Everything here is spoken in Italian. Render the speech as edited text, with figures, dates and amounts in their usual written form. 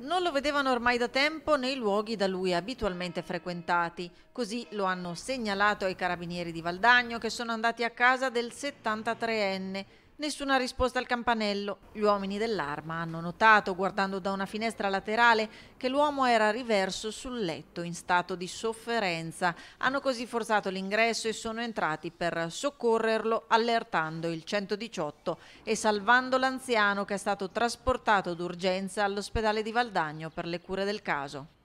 Non lo vedevano ormai da tempo nei luoghi da lui abitualmente frequentati, così lo hanno segnalato ai carabinieri di Valdagno, che sono andati a casa del 73enne. Nessuna risposta al campanello. Gli uomini dell'Arma hanno notato, guardando da una finestra laterale, che l'uomo era riverso sul letto in stato di sofferenza. Hanno così forzato l'ingresso e sono entrati per soccorrerlo, allertando il 118 e salvando l'anziano, che è stato trasportato d'urgenza all'ospedale di Valdagno per le cure del caso.